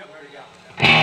Yep, there you go.